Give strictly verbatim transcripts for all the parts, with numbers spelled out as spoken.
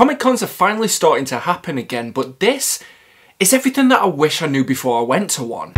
Comic Cons are finally starting to happen again, but this is everything that I wish I knew before I went to one.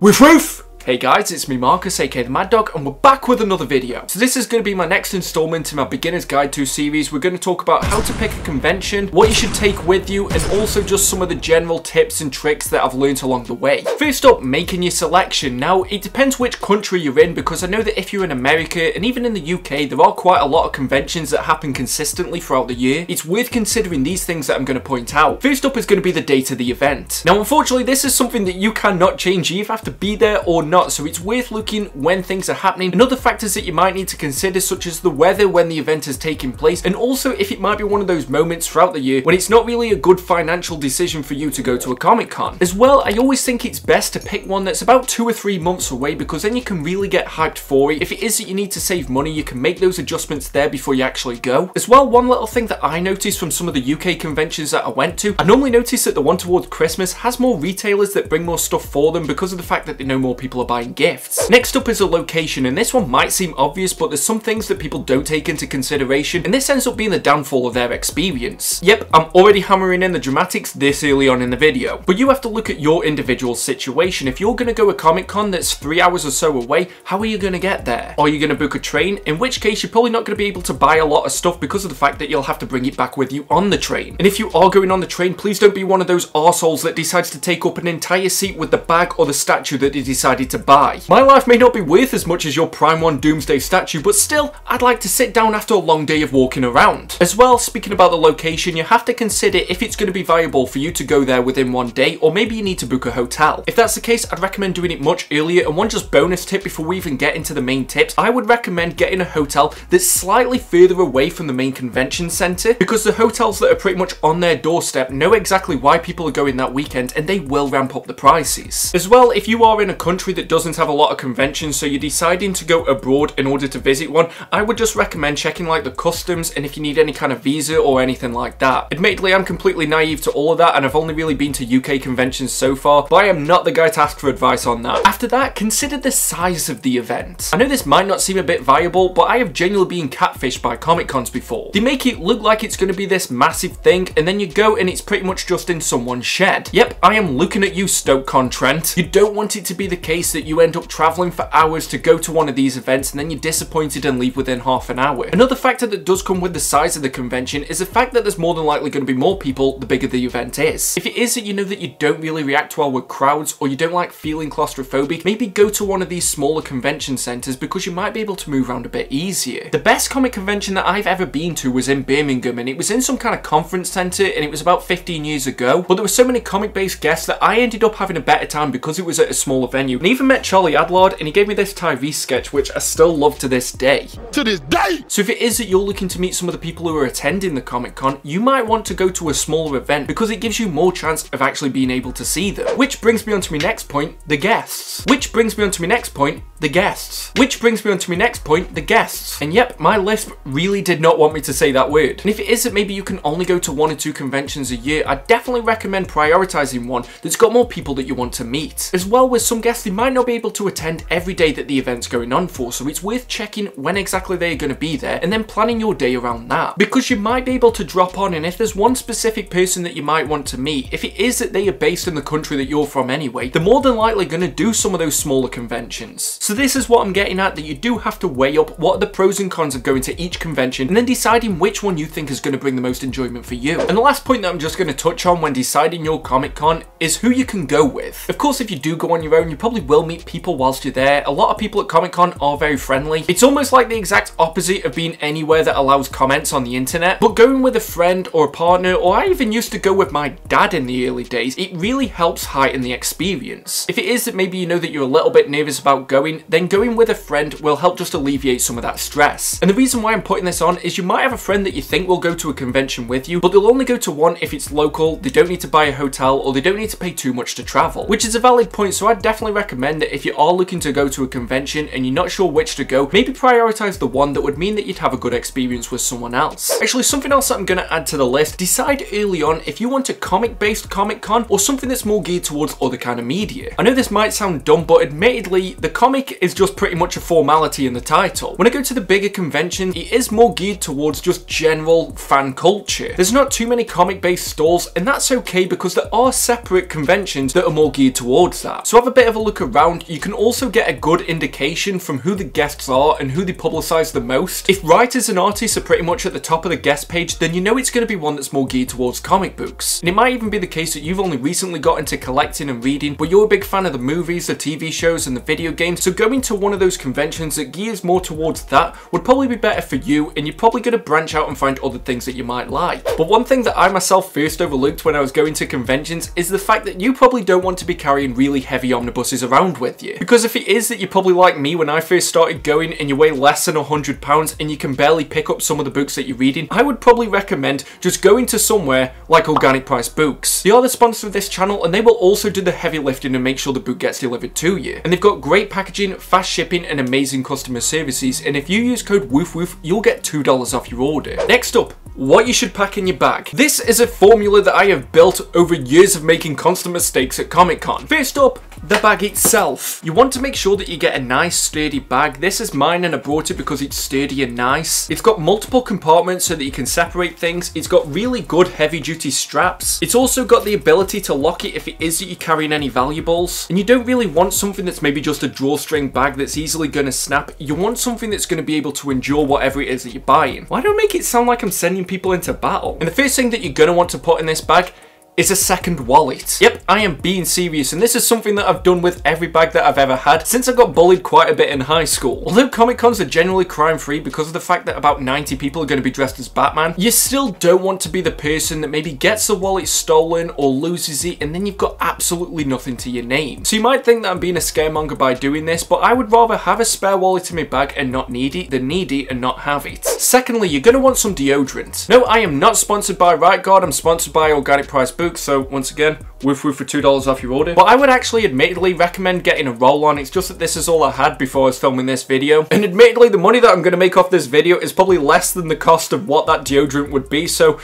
With Roof! Hey guys, it's me Marcus, aka the Mad Dog, and we're back with another video. So this is going to be my next instalment in my Beginner's Guide to series. We're going to talk about how to pick a convention, what you should take with you, and also just some of the general tips and tricks that I've learned along the way. First up, making your selection. Now, it depends which country you're in, because I know that if you're in America, and even in the U K, there are quite a lot of conventions that happen consistently throughout the year. It's worth considering these things that I'm going to point out. First up is going to be the date of the event. Now, unfortunately, this is something that you cannot change. You either have to be there or not. Not, so it's worth looking when things are happening and other factors that you might need to consider, such as the weather when the event is taking place, and also if it might be one of those moments throughout the year when it's not really a good financial decision for you to go to a Comic Con. As well, I always think it's best to pick one that's about two or three months away, because then you can really get hyped for it. If it is that you need to save money, you can make those adjustments there before you actually go. As well, one little thing that I noticed from some of the U K conventions that I went to, I normally notice that the one towards Christmas has more retailers that bring more stuff for them because of the fact that they know more people are buying gifts. Next up is a location, and this one might seem obvious, but there's some things that people don't take into consideration, and this ends up being the downfall of their experience. Yep, I'm already hammering in the dramatics this early on in the video, but you have to look at your individual situation. If you're going to go a Comic Con that's three hours or so away, how are you going to get there? Are you going to book a train? In which case, you're probably not going to be able to buy a lot of stuff because of the fact that you'll have to bring it back with you on the train. And if you are going on the train, please don't be one of those arseholes that decides to take up an entire seat with the bag or the statue that they decided to to buy. My life may not be worth as much as your Prime one Doomsday statue, but still, I'd like to sit down after a long day of walking around. As well, speaking about the location, you have to consider if it's going to be viable for you to go there within one day, or maybe you need to book a hotel. If that's the case, I'd recommend doing it much earlier. And one just bonus tip before we even get into the main tips, I would recommend getting a hotel that's slightly further away from the main convention centre, because the hotels that are pretty much on their doorstep know exactly why people are going that weekend, and they will ramp up the prices. As well, if you are in a country that doesn't have a lot of conventions, so you're deciding to go abroad in order to visit one, I would just recommend checking like the customs and if you need any kind of visa or anything like that. Admittedly, I'm completely naive to all of that, and I've only really been to U K conventions so far, but I am not the guy to ask for advice on that. After that, consider the size of the event. I know this might not seem a bit viable, but I have genuinely been catfished by Comic Cons before. They make it look like it's going to be this massive thing, and then you go and it's pretty much just in someone's shed. Yep, I am looking at you, Stoke Con Trent. You don't want it to be the case that you end up traveling for hours to go to one of these events and then you're disappointed and leave within half an hour. Another factor that does come with the size of the convention is the fact that there's more than likely going to be more people the bigger the event is. If it is that you know that you don't really react well with crowds or you don't like feeling claustrophobic, maybe go to one of these smaller convention centres because you might be able to move around a bit easier. The best comic convention that I've ever been to was in Birmingham, and it was in some kind of conference centre, and it was about fifteen years ago, but there were so many comic based guests that I ended up having a better time because it was at a smaller venue. I even met Charlie Adlord, and he gave me this Tyrese sketch, which I still love to this day. To this day! So if it is that you're looking to meet some of the people who are attending the Comic Con, you might want to go to a smaller event because it gives you more chance of actually being able to see them. Which brings me on to my next point, the guests. Which brings me on to my next point, the guests. Which brings me on to my next point, the guests. And yep, my lisp really did not want me to say that word. And if it is that maybe you can only go to one or two conventions a year, I definitely recommend prioritizing one that's got more people that you want to meet. As well, with some guests, they might not be able to attend every day that the event's going on for, so it's worth checking when exactly they're going to be there and then planning your day around that, because you might be able to drop on. And if there's one specific person that you might want to meet, if it is that they are based in the country that you're from anyway, they're more than likely going to do some of those smaller conventions. So this is what I'm getting at, that you do have to weigh up what are the pros and cons of going to each convention and then deciding which one you think is going to bring the most enjoyment for you. And the last point that I'm just going to touch on when deciding your Comic Con is who you can go with. Of course, if you do go on your own, you probably will meet people whilst you're there. A lot of people at Comic Con are very friendly. It's almost like the exact opposite of being anywhere that allows comments on the internet. But going with a friend or a partner, or I even used to go with my dad in the early days, it really helps heighten the experience. If it is that maybe you know that you're a little bit nervous about going, then going with a friend will help just alleviate some of that stress. And the reason why I'm putting this on is you might have a friend that you think will go to a convention with you, but they'll only go to one if it's local, they don't need to buy a hotel, or they don't need to pay too much to travel, which is a valid point. So I definitely recommend recommend that if you are looking to go to a convention and you're not sure which to go, maybe prioritize the one that would mean that you'd have a good experience with someone else. Actually, something else that I'm going to add to the list, decide early on if you want a comic-based Comic Con or something that's more geared towards other kind of media. I know this might sound dumb, but admittedly, the comic is just pretty much a formality in the title. When I go to the bigger convention, it is more geared towards just general fan culture. There's not too many comic-based stalls, and that's okay because there are separate conventions that are more geared towards that. So have a bit of a look around. You can also get a good indication from who the guests are and who they publicize the most. If writers and artists are pretty much at the top of the guest page, then you know it's going to be one that's more geared towards comic books. And it might even be the case that you've only recently got into collecting and reading, but you're a big fan of the movies, the T V shows, and the video games, so going to one of those conventions that gears more towards that would probably be better for you, and you're probably going to branch out and find other things that you might like. But one thing that I myself first overlooked when I was going to conventions is the fact that you probably don't want to be carrying really heavy omnibuses around with you. Because if it is that you're probably like me when I first started going and you weigh less than one hundred pounds and you can barely pick up some of the books that you're reading, I would probably recommend just going to somewhere like Organic Price Books. They are the sponsor of this channel and they will also do the heavy lifting and make sure the book gets delivered to you. And they've got great packaging, fast shipping and amazing customer services, and if you use code WOOFWOOF you'll get two dollars off your order. Next up, what you should pack in your bag. This is a formula that I have built over years of making constant mistakes at Comic Con. First up, the bag itself. You want to make sure that you get a nice sturdy bag. This is mine and I brought it because it's sturdy and nice. It's got multiple compartments so that you can separate things. It's got really good heavy duty straps. It's also got the ability to lock it if it is that you're carrying any valuables. And you don't really want something that's maybe just a drawstring bag that's easily going to snap. You want something that's going to be able to endure whatever it is that you're buying. Why do I make it sound like I'm sending people into battle? And the first thing that you're going to want to put in this bag is a second wallet. Yep, I am being serious, and this is something that I've done with every bag that I've ever had since I got bullied quite a bit in high school. Although Comic Cons are generally crime free because of the fact that about ninety people are going to be dressed as Batman, you still don't want to be the person that maybe gets the wallet stolen or loses it and then you've got absolutely nothing to your name. So you might think that I'm being a scaremonger by doing this, but I would rather have a spare wallet in my bag and not need it than need it and not have it. Secondly, you're going to want some deodorant. No, I am not sponsored by Right Guard, I'm sponsored by Organic Price Books. So once again, woof woof for two dollars off your order. But I would actually admittedly recommend getting a roll on. It's just that this is all I had before I was filming this video. And admittedly, the money that I'm going to make off this video is probably less than the cost of what that deodorant would be. So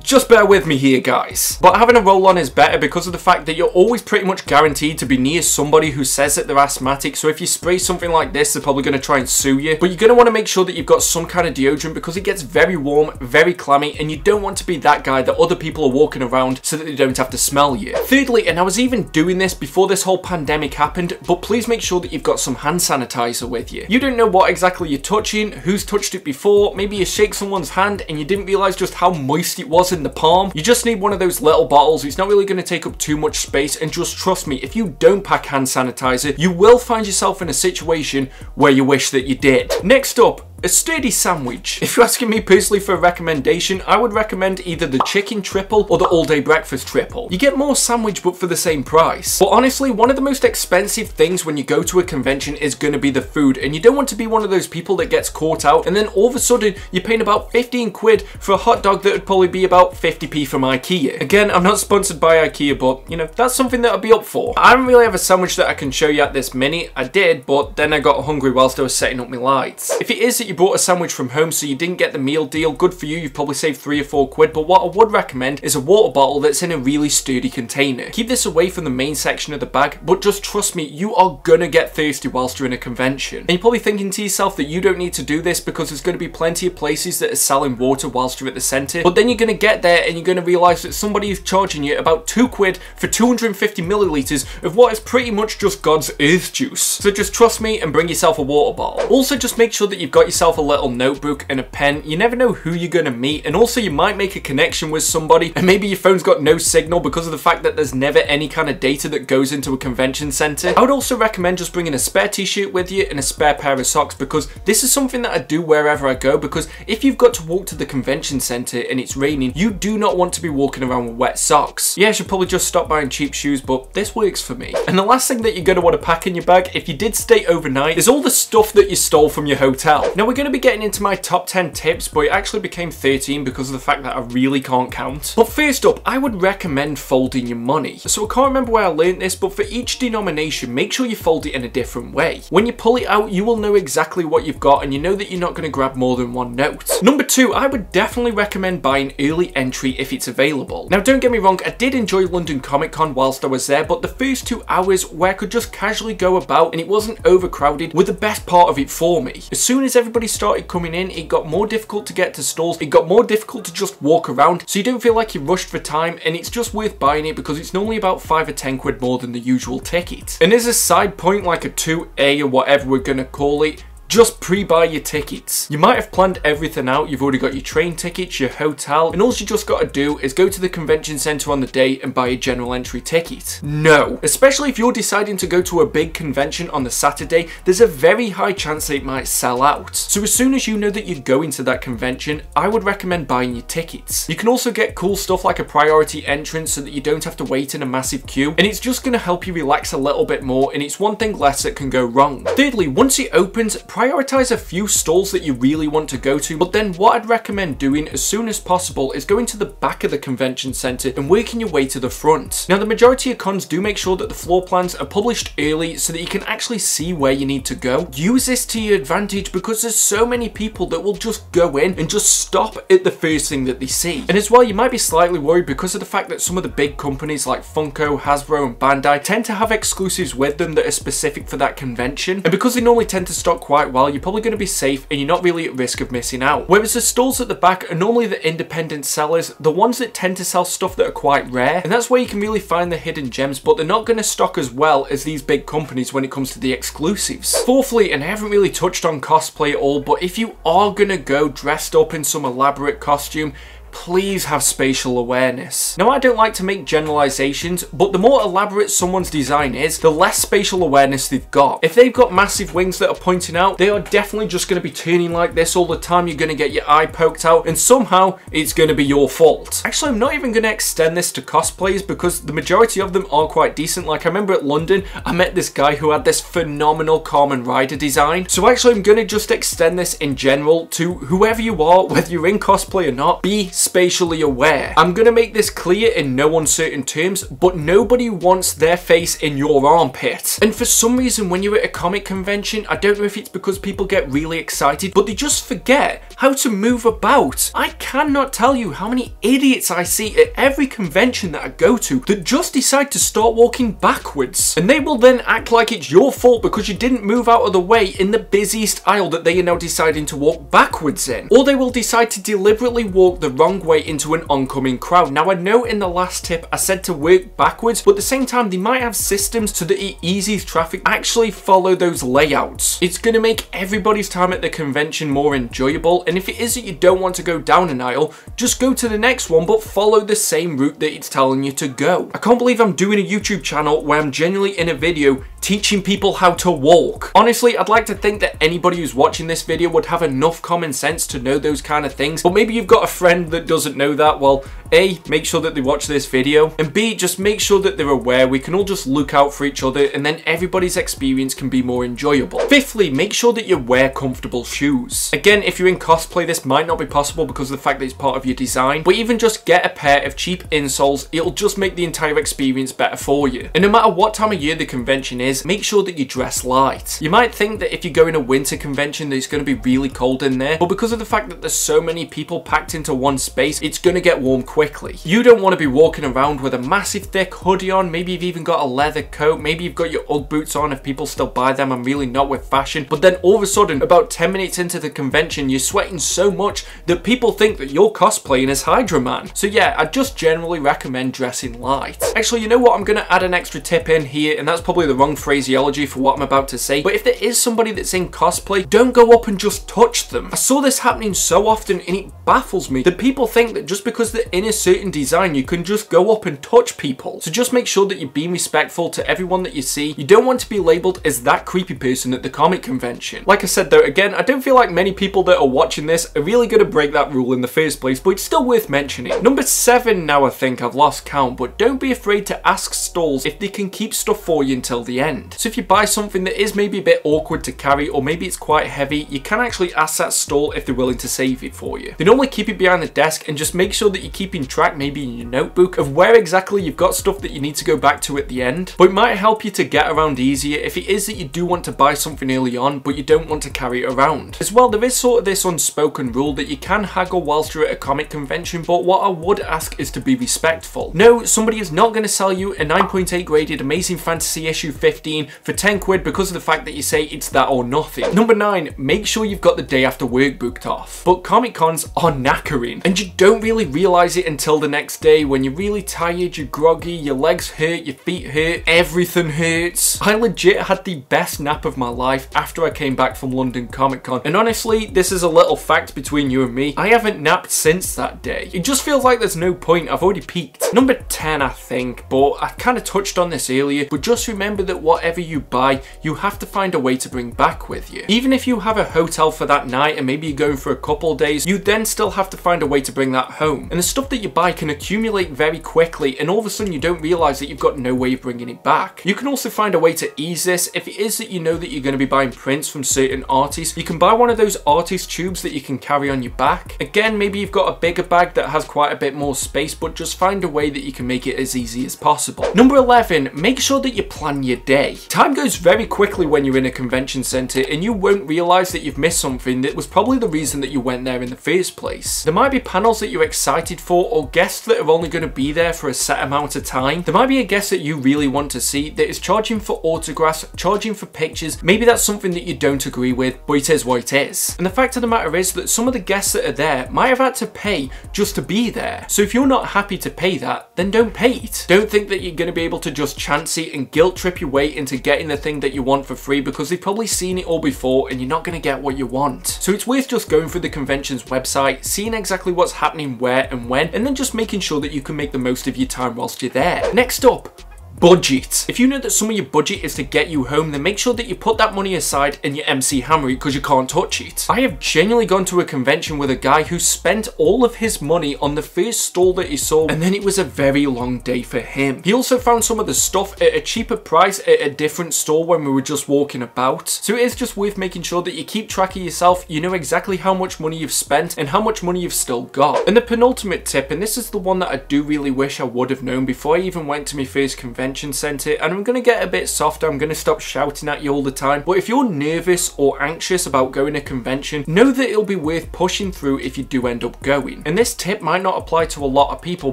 just bear with me here, guys. But having a roll on is better because of the fact that you're always pretty much guaranteed to be near somebody who says that they're asthmatic. So if you spray something like this, they're probably going to try and sue you. But you're going to want to make sure that you've got some kind of deodorant because it gets very warm, very clammy, and you don't want to be that guy that other people are walking around so that they don't have to smell you. Thirdly, and I was even doing this before this whole pandemic happened, but please make sure that you've got some hand sanitizer with you. You don't know what exactly you're touching, who's touched it before, maybe you shake someone's hand and you didn't realize just how moist it was in the palm. You just need one of those little bottles. It's not really going to take up too much space, and just trust me, if you don't pack hand sanitizer, you will find yourself in a situation where you wish that you did. Next up, a sturdy sandwich. If you're asking me personally for a recommendation, I would recommend either the chicken triple or the all day breakfast triple. You get more sandwich but for the same price. But honestly, one of the most expensive things when you go to a convention is going to be the food, and you don't want to be one of those people that gets caught out and then all of a sudden you're paying about fifteen quid for a hot dog that would probably be about fifty p from IKEA. Again, I'm not sponsored by IKEA, but you know, that's something that I'd be up for. I don't really have a sandwich that I can show you at this minute. I did, but then I got hungry whilst I was setting up my lights. If it is that you You brought a sandwich from home so you didn't get the meal deal, good for you, you've probably saved three or four quid, but what I would recommend is a water bottle that's in a really sturdy container. Keep this away from the main section of the bag, but just trust me, you are gonna get thirsty whilst you're in a convention. And you're probably thinking to yourself that you don't need to do this because there's gonna be plenty of places that are selling water whilst you're at the centre, but then you're gonna get there and you're gonna realise that somebody is charging you about two quid for two hundred fifty millilitres of what is pretty much just God's earth juice. So just trust me and bring yourself a water bottle. Also, just make sure that you've got yourself a little notebook and a pen. You never know who you're going to meet, and also you might make a connection with somebody and maybe your phone's got no signal because of the fact that there's never any kind of data that goes into a convention centre. I would also recommend just bringing a spare t-shirt with you and a spare pair of socks, because this is something that I do wherever I go, because if you've got to walk to the convention centre and it's raining, you do not want to be walking around with wet socks. Yeah, I should probably just stop buying cheap shoes, but this works for me. And the last thing that you're going to want to pack in your bag if you did stay overnight is all the stuff that you stole from your hotel. Now, we're going to be getting into my top ten tips, but it actually became thirteen because of the fact that I really can't count. But first up, I would recommend folding your money. So I can't remember where I learned this, but for each denomination, make sure you fold it in a different way. When you pull it out, you will know exactly what you've got, and you know that you're not going to grab more than one note. Number two, I would definitely recommend buying early entry if it's available. Now, don't get me wrong, I did enjoy London Comic Con whilst I was there, but the first two hours where I could just casually go about and it wasn't overcrowded were the best part of it for me. As soon as everybody started coming in, it got more difficult to get to stalls, it got more difficult to just walk around, so you don't feel like you're rushed for time, and it's just worth buying it because it's normally about five or ten quid more than the usual ticket. And as a side point, like a two A or whatever we're gonna call it, just pre-buy your tickets. You might have planned everything out, you've already got your train tickets, your hotel, and all you just got to do is go to the convention centre on the day and buy a general entry ticket. No. Especially if you're deciding to go to a big convention on the Saturday, there's a very high chance that it might sell out. So as soon as you know that you're going to that convention, I would recommend buying your tickets. You can also get cool stuff like a priority entrance so that you don't have to wait in a massive queue, and it's just going to help you relax a little bit more, and it's one thing less that can go wrong. Thirdly, once it opens, prioritise a few stalls that you really want to go to, but then what I'd recommend doing as soon as possible is going to the back of the convention centre and working your way to the front. Now, the majority of cons do make sure that the floor plans are published early so that you can actually see where you need to go. Use this to your advantage because there's so many people that will just go in and just stop at the first thing that they see. And as well, you might be slightly worried because of the fact that some of the big companies like Funko, Hasbro and Bandai tend to have exclusives with them that are specific for that convention, and because they normally tend to stock quite well, you're probably going to be safe and you're not really at risk of missing out. Whereas the stalls at the back are normally the independent sellers, the ones that tend to sell stuff that are quite rare, and that's where you can really find the hidden gems, but they're not going to stock as well as these big companies when it comes to the exclusives. Fourthly, and I haven't really touched on cosplay at all, but if you are going to go dressed up in some elaborate costume, please have spatial awareness. Now, I don't like to make generalizations, but the more elaborate someone's design is, the less spatial awareness they've got. If they've got massive wings that are pointing out, they are definitely just going to be turning like this all the time. You're going to get your eye poked out, and somehow it's going to be your fault. Actually, I'm not even going to extend this to cosplayers because the majority of them are quite decent. Like, I remember at London, I met this guy who had this phenomenal Kamen Rider design. So actually, I'm going to just extend this in general to whoever you are, whether you're in cosplay or not, be spatially aware. I'm gonna make this clear in no uncertain terms, but nobody wants their face in your armpit. And for some reason, when you're at a comic convention, I don't know if it's because people get really excited, but they just forget how to move about. I cannot tell you how many idiots I see at every convention that I go to that just decide to start walking backwards. And they will then act like it's your fault because you didn't move out of the way in the busiest aisle that they are now deciding to walk backwards in. Or they will decide to deliberately walk the wrong way into an oncoming crowd. Now, I know in the last tip I said to work backwards, but at the same time they might have systems so that it eases traffic. Actually follow those layouts. It's going to make everybody's time at the convention more enjoyable, and if it is that you don't want to go down an aisle, just go to the next one but follow the same route that it's telling you to go. I can't believe I'm doing a YouTube channel where I'm genuinely in a video teaching people how to walk. Honestly, I'd like to think that anybody who's watching this video would have enough common sense to know those kind of things, but maybe you've got a friend that doesn't know that. Well, A, make sure that they watch this video, and B, just make sure that they're aware. We can all just look out for each other, and then everybody's experience can be more enjoyable. Fifthly, make sure that you wear comfortable shoes. Again, if you're in cosplay, this might not be possible because of the fact that it's part of your design, but even just get a pair of cheap insoles. It'll just make the entire experience better for you. And no matter what time of year the convention is, make sure that you dress light. You might think that if you go in a winter convention that it's going to be really cold in there, but because of the fact that there's so many people packed into one space, it's going to get warm quickly. You don't want to be walking around with a massive thick hoodie on. Maybe you've even got a leather coat, maybe you've got your Ugg boots on if people still buy them. I'm really not with fashion, but then all of a sudden about ten minutes into the convention you're sweating so much that people think that you're cosplaying as Hydra Man. So yeah, I just generally recommend dressing light. Actually, you know what, I'm going to add an extra tip in here, and that's probably the wrong phraseology for what I'm about to say, but if there is somebody that's in cosplay, don't go up and just touch them. I saw this happening so often and it baffles me that people think that just because they're in a a certain design, you can just go up and touch people. So just make sure that you're being respectful to everyone that you see. You don't want to be labelled as that creepy person at the comic convention. Like I said though, again, I don't feel like many people that are watching this are really going to break that rule in the first place, but it's still worth mentioning. Number seven now, I think I've lost count, but don't be afraid to ask stalls if they can keep stuff for you until the end. So if you buy something that is maybe a bit awkward to carry, or maybe it's quite heavy, you can actually ask that stall if they're willing to save it for you. They normally keep it behind the desk, and just make sure that you're keeping track, maybe in your notebook, of where exactly you've got stuff that you need to go back to at the end. But it might help you to get around easier if it is that you do want to buy something early on, but you don't want to carry it around. As well, there is sort of this unspoken rule that you can haggle whilst you're at a comic convention, but what I would ask is to be respectful. No, somebody is not going to sell you a nine point eight graded Amazing Fantasy issue fifteen for ten quid because of the fact that you say it's that or nothing. Number nine, make sure you've got the day after work booked off. But Comic Cons are knackering, and you don't really realise it until the next day when you're really tired, you're groggy, your legs hurt, your feet hurt, everything hurts. I legit had the best nap of my life after I came back from London Comic Con, and honestly, this is a little fact between you and me, I haven't napped since that day. It just feels like there's no point, I've already peaked. Number ten, I think, but I kind of touched on this earlier, but just remember that whatever you buy, you have to find a way to bring back with you. Even if you have a hotel for that night and maybe you're going for a couple days, you then still have to find a way to bring that home. And the stuff that you buy can accumulate very quickly, and all of a sudden you don't realise that you've got no way of bringing it back. You can also find a way to ease this. If it is that you know that you're going to be buying prints from certain artists, you can buy one of those artist tubes that you can carry on your back. Again, maybe you've got a bigger bag that has quite a bit more space, but just find a way that you can make it as easy as possible. Number eleven, make sure that you plan your day. Time goes very quickly when you're in a convention centre, and you won't realise that you've missed something that was probably the reason that you went there in the first place. There might be panels that you're excited for, or guests that are only going to be there for a set amount of time. There might be a guest that you really want to see that is charging for autographs, charging for pictures. Maybe that's something that you don't agree with, but it is what it is. And the fact of the matter is that some of the guests that are there might have had to pay just to be there. So if you're not happy to pay that, then don't pay it. Don't think that you're going to be able to just chance it and guilt trip your way into getting the thing that you want for free, because they've probably seen it all before and you're not going to get what you want. So it's worth just going through the convention's website, seeing exactly what's happening where and when, and then just making sure that you can make the most of your time whilst you're there. Next up, budget. If you know that some of your budget is to get you home, then make sure that you put that money aside and you M C hammer it, because you can't touch it. I have genuinely gone to a convention with a guy who spent all of his money on the first stall that he saw, and then it was a very long day for him. He also found some of the stuff at a cheaper price at a different store when we were just walking about. So it is just worth making sure that you keep track of yourself, you know exactly how much money you've spent and how much money you've still got. And the penultimate tip, and this is the one that I do really wish I would have known before I even went to my first convention centre, and I'm going to get a bit softer, I'm going to stop shouting at you all the time, but if you're nervous or anxious about going to a convention, know that it'll be worth pushing through if you do end up going. And this tip might not apply to a lot of people,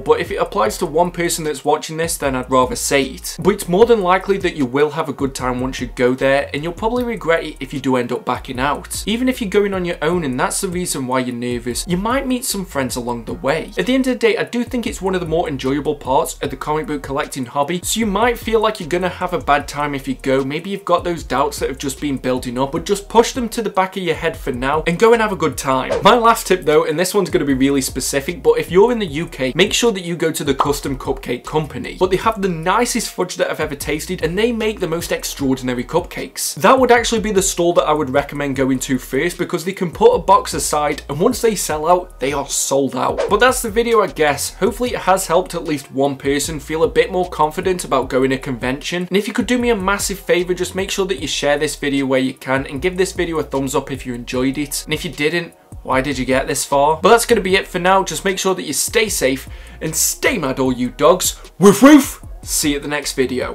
but if it applies to one person that's watching this, then I'd rather say it. But it's more than likely that you will have a good time once you go there, and you'll probably regret it if you do end up backing out. Even if you're going on your own and that's the reason why you're nervous, you might meet some friends along the way. At the end of the day, I do think it's one of the more enjoyable parts of the comic book collecting hobby, so you might feel like you're gonna have a bad time if you go. Maybe you've got those doubts that have just been building up, but just push them to the back of your head for now and go and have a good time. My last tip though, and this one's gonna be really specific, but if you're in the U K, make sure that you go to the Custom Cupcake Company. But they have the nicest fudge that I've ever tasted, and they make the most extraordinary cupcakes. That would actually be the stall that I would recommend going to first, because they can put a box aside, and once they sell out, they are sold out. But that's the video, I guess. Hopefully it has helped at least one person feel a bit more confident about going to a convention. And if you could do me a massive favor, just make sure that you share this video where you can, and give this video a thumbs up if you enjoyed it. And if you didn't, why did you get this far? But that's going to be it for now. Just make sure that you stay safe and stay mad, all you dogs. Woof woof. See you at the next video.